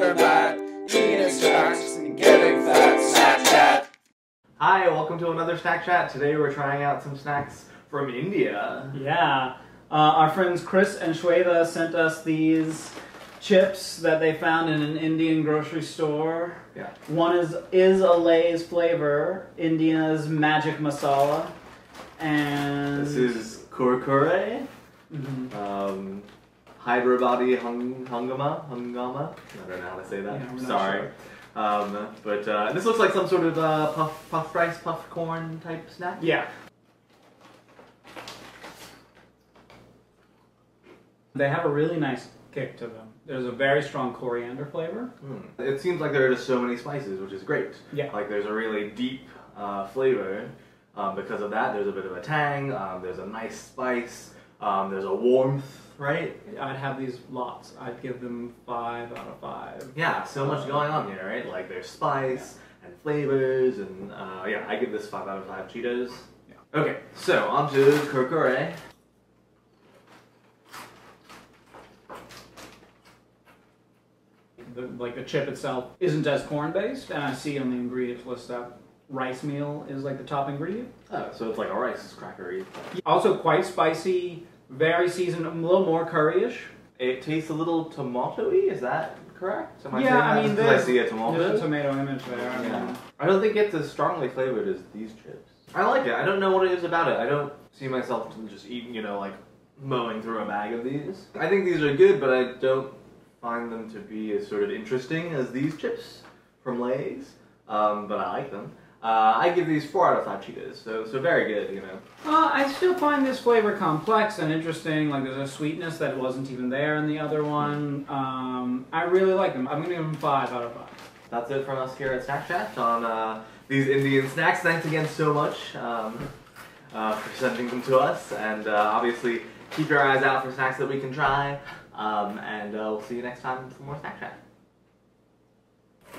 learn about eating snacks and getting fat. Snack Chat. Hi, welcome to another Snack Chat. Today we're trying out some snacks from India. Yeah. Our friends Chris and Svetha sent us these chips that they found in an Indian grocery store. Yeah. One is a Lay's flavor, India's Magic Masala, and this is Kurkure. Mm-hmm. Hyderabadi hungama. I don't know how to say that. Yeah, sorry. Sure. But this looks like some sort of puff corn type snack. Yeah. They have a really nice kick to them. There's a very strong coriander flavor. It seems like there are just so many spices, which is great. Yeah. Like there's a really deep flavor. Because of that, there's a bit of a tang. There's a nice spice. There's a warmth, right? I'd have these lots. I'd give them 5 out of 5. Yeah, so much going on here, right? Like there's spice and flavors, and yeah, I give this 5 out of 5 Cheetos. Yeah. Okay, so on to Kurkure. Like the chip itself isn't as corn-based, and I see on the ingredients list that rice meal is like the top ingredient. Oh, so it's like a rice cracker-y. Also quite spicy, very seasoned, a little more curry-ish. It tastes a little tomato-y, is that correct? I mean, I see a tomato. There's a tomato image there. Yeah. I don't think it's as strongly flavored as these chips. I like it. I don't know what it is about it. I don't see myself just eating, you know, like mowing through a bag of these. I think these are good, but I don't find them to be as sort of interesting as these chips from Lay's, but I like them. I give these 4 out of 5 Cheetos, so very good, you know. I still find this flavor complex and interesting. Like there's a sweetness that wasn't even there in the other one. I really like them. I'm gonna give them 5 out of 5. That's it from us here at Snack Chat on these Indian snacks. Thanks again so much for sending them to us, and obviously keep your eyes out for snacks that we can try. And we'll see you next time for more Snack Chat.